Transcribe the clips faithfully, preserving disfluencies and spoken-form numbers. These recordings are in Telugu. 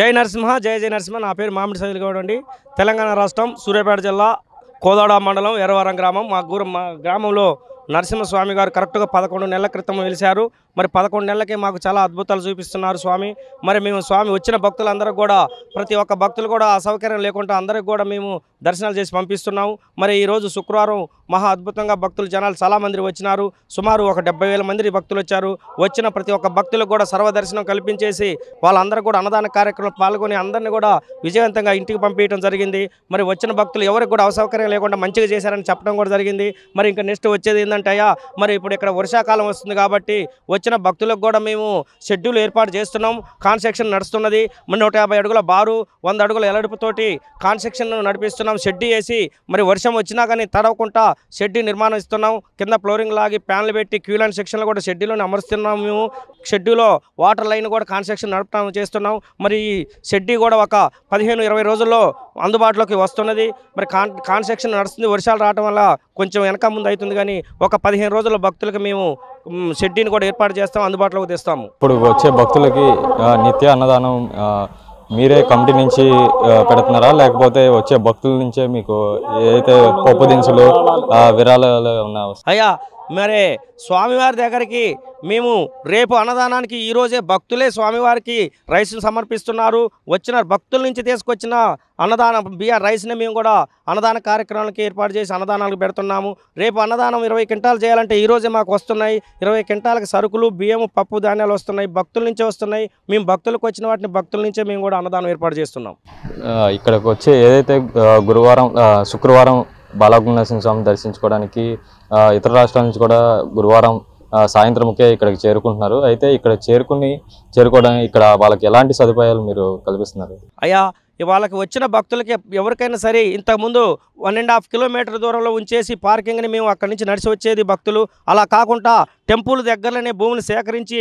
జై నరసింహ జై జై నరసింహ నా పేరు మామిడి సైదుల్ గౌడ్ అండి. తెలంగాణ రాష్ట్రం సూర్యాపేట జిల్లా కోదాడ మండలం ఎర్రవరం గ్రామం. మా ఊరు మా గ్రామంలో నరసింహస్వామి గారు కరెక్ట్గా పదకొండు నెలల క్రితం వెలిశారు. మరి పదకొండు నెలలకే మాకు చాలా అద్భుతాలు చూపిస్తున్నారు స్వామి. మరి మేము స్వామి వచ్చిన భక్తులందరూ కూడా ప్రతి ఒక్క భక్తులు కూడా అసౌకర్యం లేకుండా అందరికీ కూడా మేము దర్శనాలు చేసి పంపిస్తున్నాము. మరి ఈరోజు శుక్రవారం మహా అద్భుతంగా భక్తులు జనాలు చాలామంది వచ్చినారు. సుమారు ఒక డెబ్బై వేల మంది భక్తులు వచ్చారు. వచ్చిన ప్రతి ఒక్క భక్తులకు కూడా సర్వదర్శనం కల్పించేసి వాళ్ళందరూ కూడా అన్నదాన కార్యక్రమంలో పాల్గొని అందరినీ కూడా విజయవంతంగా ఇంటికి పంపించడం జరిగింది. మరి వచ్చిన భక్తులు ఎవరికి కూడా అసౌకర్యం లేకుండా మంచిగా చేశారని చెప్పడం కూడా జరిగింది. మరి ఇంకా నెక్స్ట్ వచ్చేది ఏంటంటయ్యా, మరి ఇప్పుడు ఇక్కడ వర్షాకాలం వస్తుంది కాబట్టి వచ్చిన భక్తులకు కూడా మేము షెడ్యూల్ ఏర్పాటు చేస్తున్నాం. కాన్స్ట్రక్షన్ నడుస్తున్నది. నూట యాభై అడుగుల బారు వంద అడుగుల ఎలడుపుతోటి కాన్స్ట్రక్షన్ నడిపిస్తున్నాం. షెడ్ వేసి మరి వర్షం వచ్చినా కానీ తడవకుండా షెడ్ నిర్మాణం ఇస్తున్నాం. కింద ఫ్లోరింగ్ లాగి ప్యాన్లు పెట్టి క్యూలైన్ సెక్షన్లో కూడా షెడ్యూలో అమరుస్తున్నాం. మేము షెడ్యూలో వాటర్ లైన్ కూడా కాన్స్ట్రక్షన్ నడపడం చేస్తున్నాం. మరి ఈ షెడ్డీ కూడా ఒక పదిహేను ఇరవై రోజుల్లో అందుబాటులోకి వస్తున్నది. మరి కాన్ కాన్స్ట్రక్షన్ నడుస్తుంది. వర్షాలు రావడం వల్ల కొంచెం వెనక ముందు అవుతుంది, కానీ ఒక పదిహేను రోజుల భక్తులకు మేము షెడ్డీని కూడా ఏర్పాటు చేస్తాం, అందుబాటులోకి తెస్తాము. ఇప్పుడు వచ్చే భక్తులకి నిత్య అన్నదానం మీరే కమిటీ నుంచి పెడుతున్నారా, లేకపోతే వచ్చే భక్తుల నుంచే మీకు ఏదైతే పప్పు దినుసులు విరాళాలు ఉన్నాయో? అయ్యా మరే స్వామివారి దగ్గరికి మేము రేపు అన్నదానానికి ఈరోజే భక్తులే స్వామివారికి రైస్ను సమర్పిస్తున్నారు. వచ్చిన భక్తుల నుంచి తీసుకొచ్చిన అన్నదాన బియ్య రైస్ని మేము కూడా అన్నదాన కార్యక్రమాలకు ఏర్పాటు చేసి అన్నదానాలకు పెడుతున్నాము. రేపు అన్నదానం ఇరవై క్వింటాలు చేయాలంటే ఈరోజే మాకు వస్తున్నాయి. ఇరవై క్వింటాలకు సరుకులు బియ్యము పప్పు ధాన్యాలు వస్తున్నాయి, భక్తుల నుంచే వస్తున్నాయి. మేము భక్తులకు వచ్చిన వాటిని భక్తుల నుంచే మేము కూడా అన్నదానం ఏర్పాటు చేస్తున్నాం. ఇక్కడికి వచ్చి ఏదైతే గురువారం శుక్రవారం బాలగుండ నరసింహ స్వామిని దర్శించుకోవడానికి ఇతర రాష్ట్రాల నుంచి కూడా గురువారం సాయంత్రంకే ఇక్కడికి చేరుకుంటున్నారు. అయితే ఇక్కడ చేరుకుని చేరుకోవడానికి ఇక్కడ వాళ్ళకి ఎలాంటి సదుపాయాలు మీరు కల్పిస్తున్నారు? అయ్యా వాళ్ళకి వచ్చిన భక్తులకి ఎవరికైనా సరే ఇంతకుముందు వన్ అండ్ హాఫ్ కిలోమీటర్ దూరంలో ఉంచేసి పార్కింగ్ని మేము అక్కడి నుంచి నడిచి వచ్చేది భక్తులు. అలా కాకుండా టెంపుల్ దగ్గరనే భూమిని సేకరించి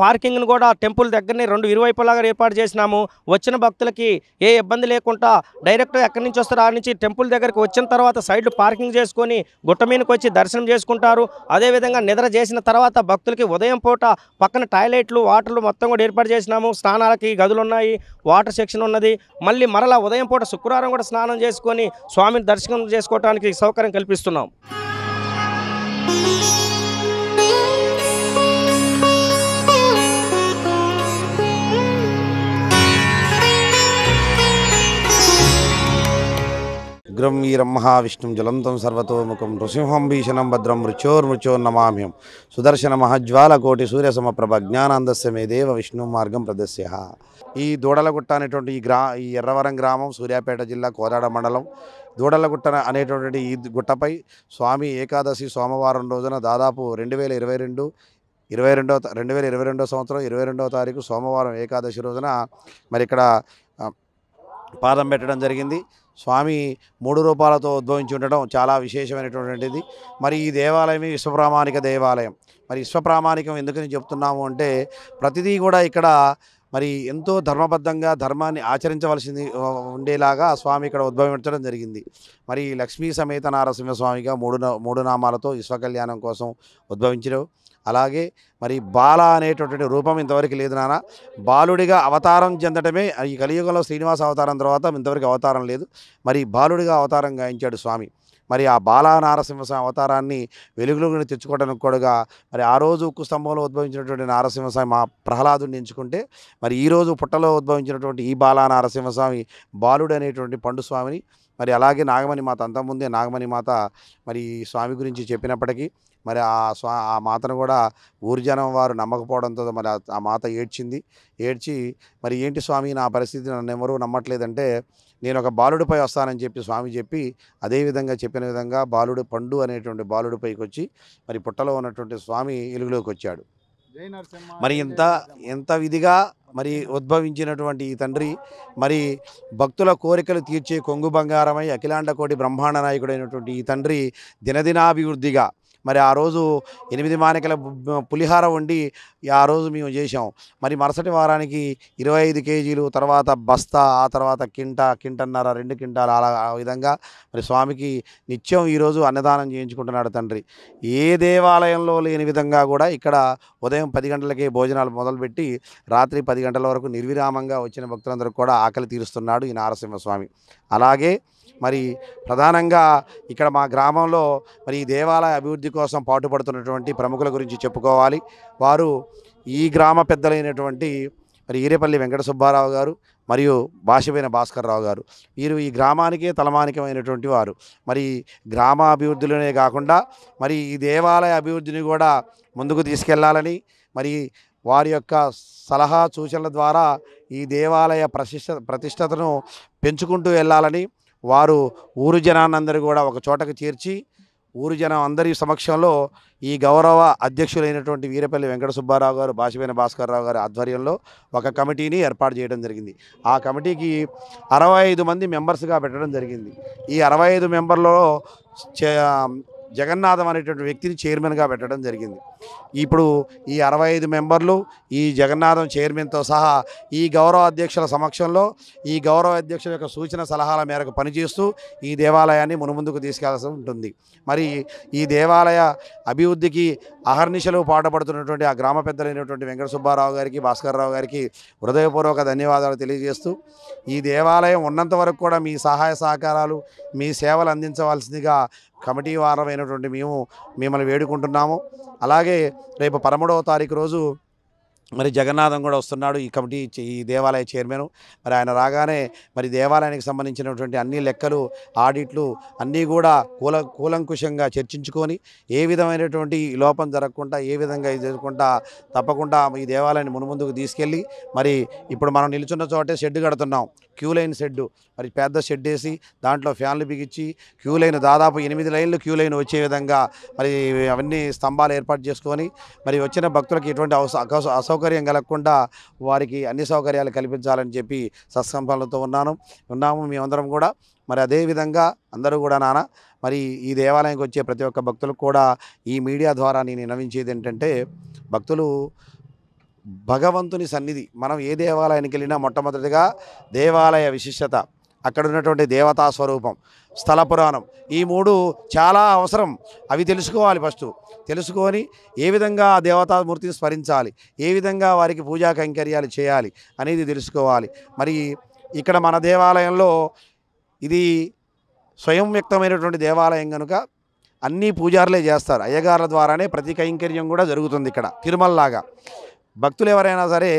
పార్కింగ్ను కూడా టెంపుల్ దగ్గరనే రెండు ఇరువైపులాగా ఏర్పాటు చేసినాము. వచ్చిన భక్తులకి ఏ ఇబ్బంది లేకుండా డైరెక్ట్గా ఎక్కడి నుంచి వస్తారో ఆ నుంచి టెంపుల్ దగ్గరికి వచ్చిన తర్వాత సైడ్ పార్కింగ్ చేసుకొని గుట్ట మీదకి వచ్చి దర్శనం చేసుకుంటారు. అదేవిధంగా నిద్ర చేసిన తర్వాత భక్తులకి ఉదయం పూట పక్కన టాయిలెట్లు వాటర్లు మొత్తం కూడా ఏర్పాటు చేసినాము. స్నానాలకి గదులు ఉన్నాయి, వాటర్ సెక్షన్ ఉన్నది. మళ్ళీ మరలా ఉదయం పూట శుక్రవారం కూడా స్నానం చేసుకొని స్వామిని దర్శనం చేసుకోవడానికి సౌకర్యం కల్పిస్తున్నాం. ఉగ్రం వీరం మహావిష్ణుం జలంతం సర్వతోముఖం నృసింహం భీషణం భద్రం మృత్యోర్మృత్యోన్నమామ్యం సుదర్శన మహాజ్వాలకోటి సూర్యసమప్రభ జ్ఞానాందస్య మే దేవ విష్ణు మార్గం ప్రదస్య. ఈ దూడలగుట్ట అనేటువంటి ఈ గ్రా ఈ ఎర్రవరం గ్రామం సూర్యాపేట జిల్లా కోదాడ మండలం. దూడలగుట్ట అనేటువంటి ఈ గుట్టపై స్వామి ఏకాదశి సోమవారం రోజున దాదాపు రెండు వేల ఇరవై రెండు ఇరవై రెండవ రెండు వేల ఇరవై రెండవ సంవత్సరం ఇరవై రెండవ తారీఖు సోమవారం ఏకాదశి రోజున మరి ఇక్కడ పాదం పెట్టడం జరిగింది. స్వామి మూడు రూపాలతో ఉద్భవించి ఉండడం చాలా విశేషమైనటువంటిది. మరి ఈ దేవాలయం విశ్వప్రామాణిక దేవాలయం. మరి విశ్వప్రామాణికం ఎందుకని చెప్తున్నాము అంటే ప్రతిదీ కూడా ఇక్కడ మరి ఎంతో ధర్మబద్ధంగా ధర్మాన్ని ఆచరించవలసింది ఉండేలాగా స్వామి ఇక్కడ ఉద్భవించడం జరిగింది. మరి లక్ష్మీ సమేత నారసింహస్వామిగా మూడు మూడు నామాలతో విశ్వ కళ్యాణం కోసం ఉద్భవించడం. అలాగే మరి బాల అనేటటువంటి రూపం ఇంతవరకు లేదు నాన్న. బాలుడిగా అవతారం చెందటమే ఈ కలియుగంలో శ్రీనివాస అవతారం తర్వాత ఇంతవరకు అవతారం లేదు. మరి బాలుడిగా అవతారం గాయించాడు స్వామి. మరి ఆ బాల నారసింహస్వామి అవతారాన్ని వెలుగులోకి తెచ్చుకోవడానికి కూడాగా మరి ఆ రోజు ఉక్కు స్తంభంలో ఉద్భవించినటువంటి నారసింహస్వామి మా ప్రహ్లాదుని ఎంచుకుంటే మరి ఈరోజు పుట్టలో ఉద్భవించినటువంటి ఈ బాల నారసింహస్వామి బాలుడు అనేటువంటి పండు స్వామిని మరి అలాగే నాగమణి మాత అంతకుముందే నాగమణి మాత మరి స్వామి గురించి చెప్పినప్పటికీ మరి ఆ స్వా ఆ మాతను కూడా ఊర్జనం వారు నమ్మకపోవడంతో మరి ఆ మాత ఏడ్చింది. ఏడ్చి మరి ఏంటి స్వామి నా పరిస్థితి, నన్ను ఎవరూ నమ్మట్లేదంటే నేను ఒక బాలుడిపై వస్తానని చెప్పి స్వామి చెప్పి అదేవిధంగా చెప్పిన విధంగా బాలుడు పండు అనేటువంటి బాలుడిపైకి వచ్చి మరి పుట్టలో ఉన్నటువంటి స్వామి ఎలుగులోకి వచ్చాడు. మరి ఇంత ఎంత విధిగా మరి ఉద్భవించినటువంటి ఈ తండ్రి మరి భక్తుల కోరికలు తీర్చే కొంగు బంగారమై అఖిలాండ కోటి బ్రహ్మాండ నాయకుడైనటువంటి ఈ తండ్రి దినదినాభివృద్ధిగా మరి ఆ రోజు ఎనిమిది మానికల పులిహార వండి ఆ రోజు మేము చేశాం. మరి మరుసటి వారానికి ఇరవై ఐదు కేజీలు, తర్వాత బస్తా, ఆ తర్వాత కింట, కింటన్నర, రెండు కింటాలు, అలా ఆ విధంగా మరి స్వామికి నిత్యం ఈరోజు అన్నదానం చేయించుకుంటున్నాడు తండ్రి. ఏ దేవాలయంలో లేని విధంగా కూడా ఇక్కడ ఉదయం పది గంటలకే భోజనాలు మొదలుపెట్టి రాత్రి పది గంటల వరకు నిర్విరామంగా వచ్చిన భక్తులందరూ కూడా ఆకలి తీరుస్తున్నాడు ఈ నారసింహస్వామి. అలాగే మరి ప్రధానంగా ఇక్కడ మా గ్రామంలో మరి ఈ దేవాలయ అభివృద్ధి కోసం పాటుపడుతున్నటువంటి ప్రముఖుల గురించి చెప్పుకోవాలి. వారు ఈ గ్రామ పెద్దలైనటువంటి మరి ఈరేపల్లి వెంకట సుబ్బారావు గారు మరియు భాషపైన భాస్కర్రావు గారు, వీరు ఈ గ్రామానికే తలమానికమైనటువంటి వారు. మరి గ్రామ అభివృద్ధిలోనే కాకుండా మరి ఈ దేవాలయ అభివృద్ధిని కూడా ముందుకు తీసుకెళ్లాలని మరి వారి యొక్క సలహా సూచనల ద్వారా ఈ దేవాలయ ప్రతిష్ట ప్రతిష్టతను పెంచుకుంటూ వెళ్ళాలని వారు ఊరు జనాన్నందరూ కూడా ఒక చోటకు చేర్చి ఊరు జనం అందరి సమక్షంలో ఈ గౌరవ అధ్యక్షులైనటువంటి వీరపల్లి వెంకట సుబ్బారావు గారు, భాషపైన భాస్కర్రావు గారి ఆధ్వర్యంలో ఒక కమిటీని ఏర్పాటు చేయడం జరిగింది. ఆ కమిటీకి అరవై ఐదు మంది మెంబర్స్గా పెట్టడం జరిగింది. ఈ అరవై ఐదు మెంబర్లలో జగన్నాథం అనేటువంటి వ్యక్తిని చైర్మన్గా పెట్టడం జరిగింది. ఇప్పుడు ఈ అరవై ఐదు మెంబర్లు ఈ జగన్నాథం చైర్మన్తో సహా ఈ గౌరవ అధ్యక్షుల సమక్షంలో ఈ గౌరవ అధ్యక్షుల యొక్క సూచన సలహాల మేరకు పనిచేస్తూ ఈ దేవాలయాన్ని మునుముందుకు తీసుకెళ్లాల్సి ఉంటుంది. మరి ఈ దేవాలయ అభివృద్ధికి అహర్నిశలు పాటుపడుతున్నటువంటి ఆ గ్రామ పెద్దలైనటువంటి వెంకట సుబ్బారావు గారికి, భాస్కర్రావు గారికి హృదయపూర్వక ధన్యవాదాలు తెలియజేస్తూ ఈ దేవాలయం ఉన్నంత వరకు కూడా మీ సహాయ సహకారాలు, మీ సేవలు అందించవలసిందిగా కమిటీ వారమైనటువంటి మేము మిమ్మల్ని వేడుకుంటున్నాము. అలాగే రేపు పదమూడవ తారీఖు రోజు మరి జగన్నాథం కూడా వస్తున్నాడు, ఈ కమిటీ ఈ దేవాలయ చైర్మన్. మరి ఆయన రాగానే మరి దేవాలయానికి సంబంధించినటువంటి అన్ని లెక్కలు, ఆడిట్లు అన్నీ కూడా కూల కూలంకుషంగా చర్చించుకొని ఏ విధమైనటువంటి లోపం జరగకుండా, ఏ విధంగా ఇది జరగకుండా తప్పకుండా ఈ దేవాలయాన్ని మునుముందుకు తీసుకెళ్ళి మరి ఇప్పుడు మనం నిలుచున్న చోటే షెడ్ కడుతున్నాం, క్యూ లైన్ షెడ్డు. మరి పెద్ద షెడ్ వేసి దాంట్లో ఫ్యాన్లు బిగించి క్యూ లైన్ దాదాపు ఎనిమిది లైన్లు క్యూ లైన్ వచ్చే విధంగా మరి అవన్నీ స్తంభాలు ఏర్పాటు చేసుకొని మరి వచ్చిన భక్తులకు ఎటువంటి అవస సౌకర్యం కలగకుండా వారికి అన్ని సౌకర్యాలు కల్పించాలని చెప్పి సత్సంపలతో ఉన్నాను ఉన్నాము మేమందరం కూడా. మరి అదేవిధంగా అందరూ కూడా నాన్న మరి ఈ దేవాలయానికి వచ్చే ప్రతి ఒక్క భక్తులకు కూడా ఈ మీడియా ద్వారా నేను విన్నవించేది ఏంటంటే, భక్తులు భగవంతుని సన్నిధి. మనం ఏ దేవాలయానికి వెళ్ళినా మొట్టమొదటిగా దేవాలయ విశిష్టత, అక్కడ ఉన్నటువంటి దేవతా స్వరూపం, స్థల పురాణం, ఈ మూడు చాలా అవసరం. అవి తెలుసుకోవాలి. ఫస్ట్ తెలుసుకొని ఏ విధంగా ఆ దేవతామూర్తిని స్మరించాలి, ఏ విధంగా వారికి పూజా కైంకర్యాలు చేయాలి అనేది తెలుసుకోవాలి. మరి ఇక్కడ మన దేవాలయంలో ఇది స్వయం వ్యక్తమైనటువంటి దేవాలయం కనుక అన్నీ పూజారులే చేస్తారు, అయ్యగారుల ద్వారానే ప్రతి కైంకర్యం కూడా జరుగుతుంది. ఇక్కడ తిరుమలలాగా భక్తులు ఎవరైనా సరే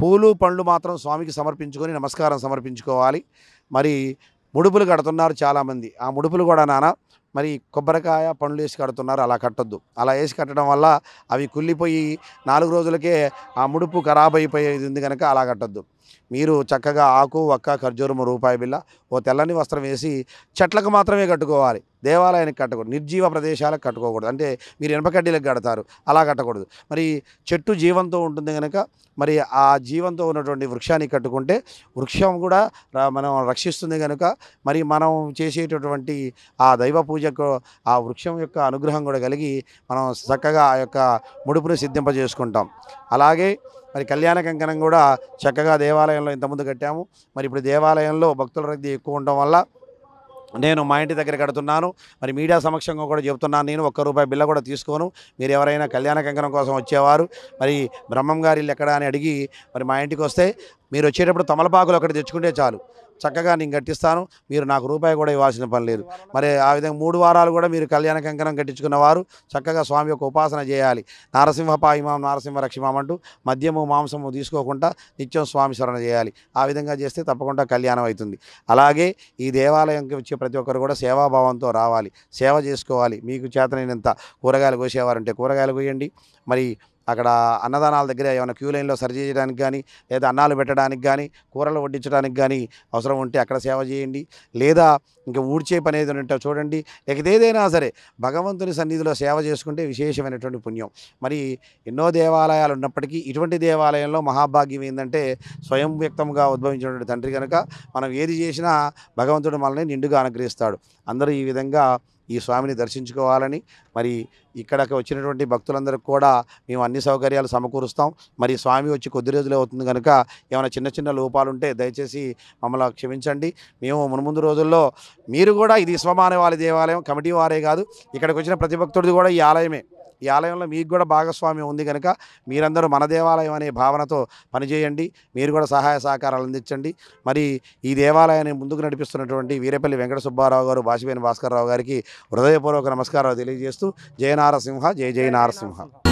పూలు పండ్లు మాత్రం స్వామికి సమర్పించుకొని నమస్కారం సమర్పించుకోవాలి. మరి ముడుపులు కడుతున్నారు చాలామంది. ఆ ముడుపులు కూడా నాన్న మరి కొబ్బరికాయ పండ్లు వేసి కడుతున్నారు, అలా కట్టద్దు. అలా వేసి కట్టడం వల్ల అవి కుళ్ళిపోయి నాలుగు రోజులకే ఆ ముడుపు ఖరాబ్ అయిపోయేది ఉంది కనుక అలా కట్టద్దు. మీరు చక్కగా ఆకు, వక్క, ఖర్జూరం, రూపాయి బిళ్ళ, ఓ తెల్లని వస్త్రం వేసి చెట్లకు మాత్రమే కట్టుకోవాలి, దేవాలయానికి కట్టకూడదు. నిర్జీవ ప్రదేశాలకు కట్టుకోకూడదు. అంటే మీరు ఇనపకడ్డీలకు కడతారు, అలా కట్టకూడదు. మరి చెట్టు జీవంతో ఉంటుంది కనుక మరి ఆ జీవంతో ఉన్నటువంటి వృక్షానికి కట్టుకుంటే వృక్షం కూడా మనం రక్షిస్తుంది కనుక మరి మనం చేసేటటువంటి ఆ దైవ పూజకు ఆ వృక్షం యొక్క అనుగ్రహం కూడా కలిగి మనం చక్కగా ఆ యొక్క ముడుపును సిద్ధింపజేసుకుంటాం. అలాగే మరి కళ్యాణ కంకణం కూడా చక్కగా దేవాలయంలో ఇంతకుముందు కట్టాము. మరి ఇప్పుడు దేవాలయంలో భక్తుల రద్దీ ఎక్కువ ఉండడం వల్ల నేను మా ఇంటి దగ్గర కడుతున్నాను. మరి మీడియా సమక్షంగా కూడా చెబుతున్నాను, నేను ఒక్క రూపాయి బిల్ల కూడా తీసుకోను. మీరు ఎవరైనా కళ్యాణ కంకణం కోసం వచ్చేవారు మరి బ్రహ్మం గారి ఇల్లు ఎక్కడా అని అడిగి మరి మా ఇంటికి వస్తే మీరు వచ్చేటప్పుడు తమలపాకులు ఒకటి తెచ్చుకుంటే చాలు, చక్కగా నేను కట్టిస్తాను, మీరు నాకు రూపాయి కూడా ఇవ్వాల్సిన పని లేదు. మరి ఆ విధంగా మూడు వారాలు కూడా మీరు కళ్యాణ కంకణం కట్టించుకున్నవారు చక్కగా స్వామి యొక్క ఉపాసన చేయాలి. నారసింహ పాయిమాం, నారసింహ రక్షిమాం అంటూ మద్యము మాంసము తీసుకోకుండా నిత్యం స్వామి స్మరణ చేయాలి. ఆ విధంగా చేస్తే తప్పకుండా కళ్యాణం అవుతుంది. అలాగే ఈ దేవాలయంకి వచ్చే ప్రతి ఒక్కరు కూడా సేవాభావంతో రావాలి, సేవ చేసుకోవాలి. మీకు చేతనైనంత కూరగాయలు కోసేవారంటే కూరగాయలు కోయండి. మరి అక్కడ అన్నదానాల దగ్గర ఏమైనా క్యూ లైన్లో సరి చేయడానికి కానీ, లేదా అన్నాలు పెట్టడానికి కానీ, కూరలు వడ్డించడానికి కానీ అవసరం ఉంటే అక్కడ సేవ చేయండి. లేదా ఇంకా ఊడ్చే పని ఏదైనా ఉంటా చూడండి. లేక ఏదైనా సరే భగవంతుని సన్నిధిలో సేవ చేసుకుంటే విశేషమైనటువంటి పుణ్యం. మరి ఎన్నో దేవాలయాలు ఉన్నప్పటికీ ఇటువంటి దేవాలయంలో మహాభాగ్యం ఏంటంటే స్వయం వ్యక్తంగా ఉద్భవించినటువంటి తండ్రి కనుక మనం ఏది చేసినా భగవంతుడు మనల్ని నిండుగా అనుగ్రహిస్తాడు. అందరూ ఈ విధంగా ఈ స్వామిని దర్శించుకోవాలని మరి ఇక్కడకి వచ్చినటువంటి భక్తులందరూ కూడా మేము అన్ని సౌకర్యాలు సమకూరుస్తాం। మరి స్వామి వచ్చి కొద్ది రోజులే అవుతుంది గనుక ఏమైనా చిన్న చిన్న లోపాలు ఉంటే దయచేసి మమ్మల్ని క్షమించండి। మేము మునుముందు రోజుల్లో మీరు కూడా ఇది స్వమానవాళి దేవాలయం కమిటీ వారే కాదు, ఇక్కడికి వచ్చిన ప్రతి భక్తుడిది కూడా ఈ ఆలయమే। ఈ ఆలయంలో మీకు కూడా భాగస్వామ్యం ఉంది కనుక మీరందరూ మన దేవాలయం అనే భావనతో పనిచేయండి, మీరు కూడా సహాయ సహకారాలు అందించండి। మరి ఈ దేవాలయాన్ని ముందుకు నడిపిస్తున్నటువంటి వీరేపల్లి వెంకట సుబ్బారావు గారు, బాసివేని భాస్కర్రావు గారికి హృదయపూర్వక నమస్కారాలు తెలియజేస్తూ జయ నారసింహ, జయ జయ నారసింహ।